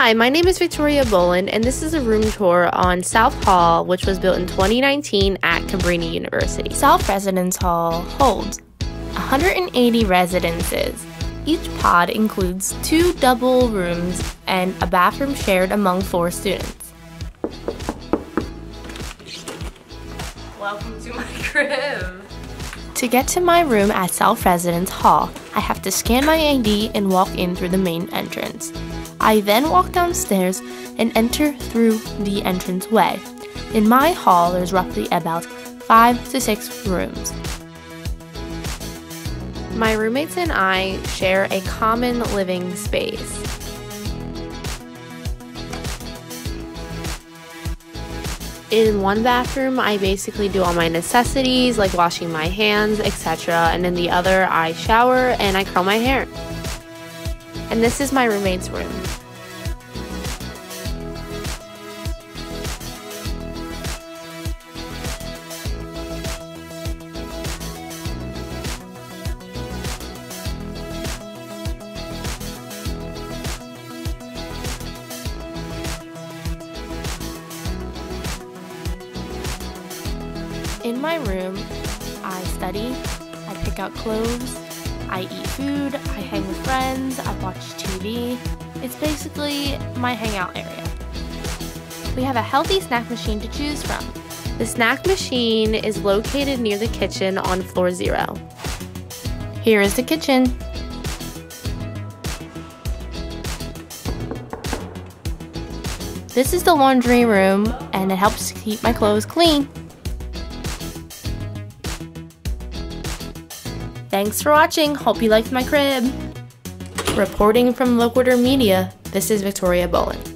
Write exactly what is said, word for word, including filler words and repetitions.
Hi, my name is Victoria Boland, and this is a room tour on South Hall, which was built in twenty nineteen at Cabrini University. South Residence Hall holds one hundred eighty residences. Each pod includes two double rooms and a bathroom shared among four students. Welcome to my crib. To get to my room at South Residence Hall, I have to scan my I D and walk in through the main entrance. I then walk downstairs and enter through the entranceway. In my hall, there's roughly about five to six rooms. My roommates and I share a common living space. In one bathroom, I basically do all my necessities, like washing my hands, et cetera. And in the other, I shower and I curl my hair. And this is my roommate's room. In my room, I study, I pick out clothes, I eat food, I hang with friends, I watch T V. It's basically my hangout area. We have a healthy snack machine to choose from. The snack machine is located near the kitchen on floor zero. Here is the kitchen. This is the laundry room, and it helps keep my clothes clean. Thanks for watching. Hope you liked my crib. Reporting from Loquitur Media, this is Victoria Boland.